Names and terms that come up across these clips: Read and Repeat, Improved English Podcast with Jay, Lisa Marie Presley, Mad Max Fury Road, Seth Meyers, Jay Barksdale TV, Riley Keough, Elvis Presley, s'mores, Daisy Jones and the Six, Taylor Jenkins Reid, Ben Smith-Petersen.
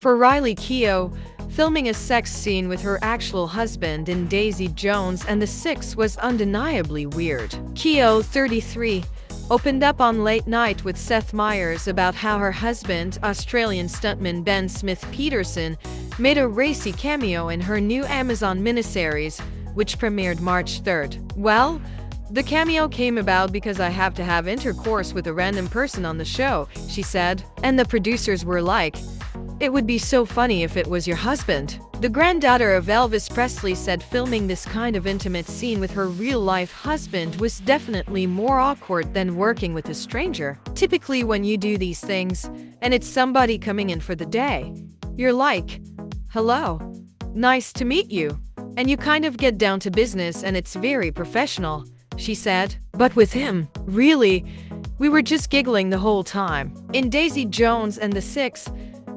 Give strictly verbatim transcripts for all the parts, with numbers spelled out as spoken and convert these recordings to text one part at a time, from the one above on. For Riley Keough, filming a sex scene with her actual husband in Daisy Jones and the Six was undeniably weird. Keough, thirty-three, opened up on Late Night with Seth Meyers about how her husband, Australian stuntman Ben Smith-Petersen, made a racy cameo in her new Amazon miniseries, which premiered March third. "Well, the cameo came about because I have to have intercourse with a random person on the show," she said, and the producers were like, "It would be so funny if it was your husband." The granddaughter of Elvis Presley said filming this kind of intimate scene with her real-life husband was definitely more awkward than working with a stranger. "Typically when you do these things, and it's somebody coming in for the day, you're like, hello, nice to meet you, and you kind of get down to business and it's very professional," she said. "But with him, really, we were just giggling the whole time." In Daisy Jones and the Six,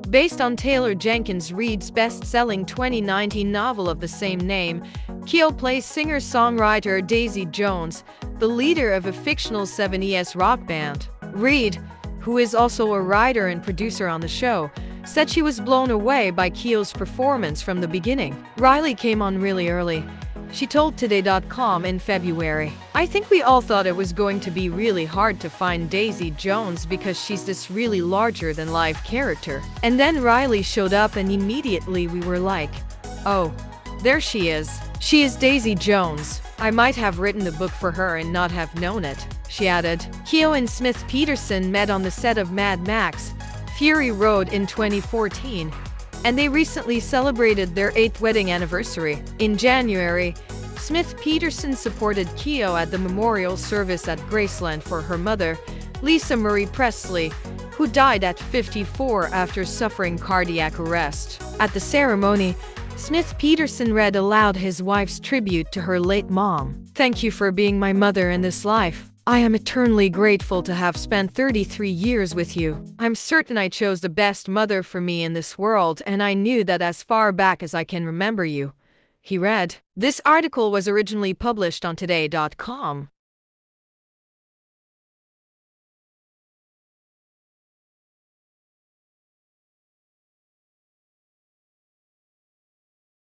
based on Taylor Jenkins Reid's best-selling twenty nineteen novel of the same name, Keough plays singer-songwriter Daisy Jones, the leader of a fictional seventies rock band. Reid, who is also a writer and producer on the show, said she was blown away by Keough's performance from the beginning. "Riley came on really early," she told Today dot com in February. "I think we all thought it was going to be really hard to find Daisy Jones because she's this really larger-than-life character. And then Riley showed up and immediately we were like, oh, there she is. She is Daisy Jones. I might have written the book for her and not have known it," she added. Keough and Smith-Petersen met on the set of Mad Max: Fury Road in twenty fourteen. And they recently celebrated their eighth wedding anniversary. In January, Smith-Petersen supported Keough at the memorial service at Graceland for her mother, Lisa Marie Presley, who died at fifty-four after suffering cardiac arrest. At the ceremony, Smith-Petersen read aloud his wife's tribute to her late mom. "Thank you for being my mother in this life. I am eternally grateful to have spent thirty-three years with you. I'm certain I chose the best mother for me in this world, and I knew that as far back as I can remember you," he read. This article was originally published on Today dot com.